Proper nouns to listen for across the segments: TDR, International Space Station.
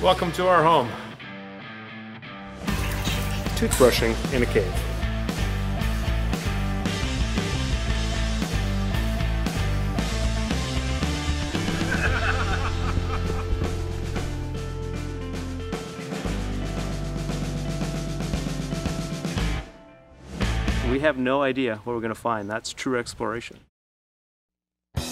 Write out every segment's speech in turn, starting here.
Welcome to our home. Toothbrushing in a cave. We have no idea what we're going to find. That's true exploration. For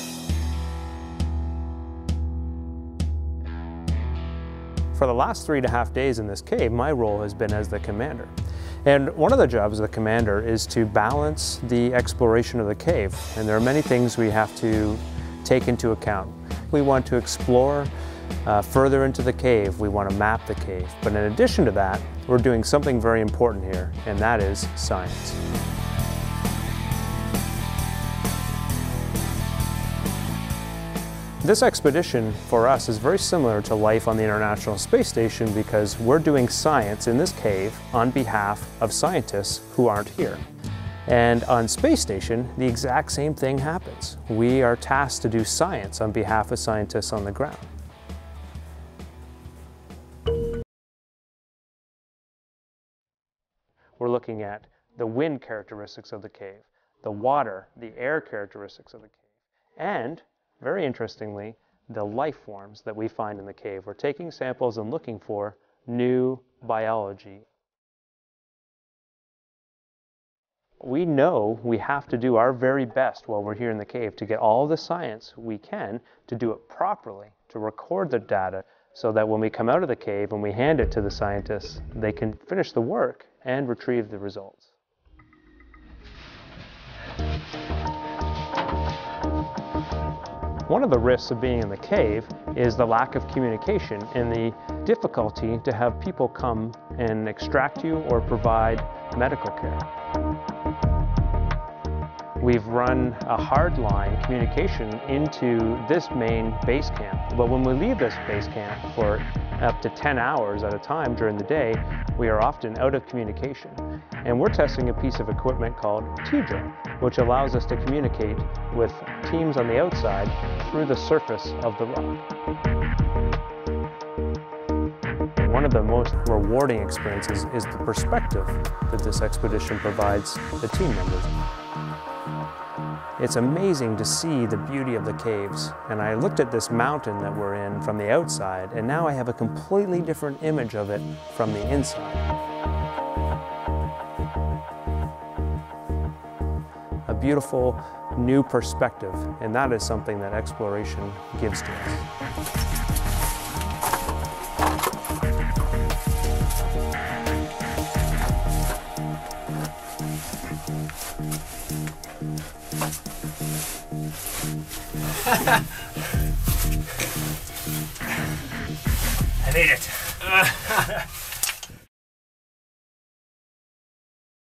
the last 3.5 days in this cave, my role has been as the commander. And one of the jobs of the commander is to balance the exploration of the cave. And there are many things we have to take into account. We want to explore further into the cave. We want to map the cave. But in addition to that, we're doing something very important here, and that is science. This expedition for us is very similar to life on the International Space Station because we're doing science in this cave on behalf of scientists who aren't here. And on Space Station, the exact same thing happens. We are tasked to do science on behalf of scientists on the ground. We're looking at the wind characteristics of the cave, the water, the air characteristics of the cave, and very interestingly, the life forms that we find in the cave. We're taking samples and looking for new biology. We know we have to do our very best while we're here in the cave to get all the science we can, to do it properly, to record the data, so that when we come out of the cave and we hand it to the scientists, they can finish the work and retrieve the results. One of the risks of being in the cave is the lack of communication and the difficulty to have people come and extract you or provide medical care. We've run a hardline communication into this main base camp, but when we leave this base camp for up to 10 hours at a time during the day, we are often out of communication. And we're testing a piece of equipment called TDR, which allows us to communicate with teams on the outside through the surface of the rock. One of the most rewarding experiences is the perspective that this expedition provides the team members. It's amazing to see the beauty of the caves, and I looked at this mountain that we're in from the outside, and now I have a completely different image of it from the inside. A beautiful new perspective, and that is something that exploration gives to us. I need it.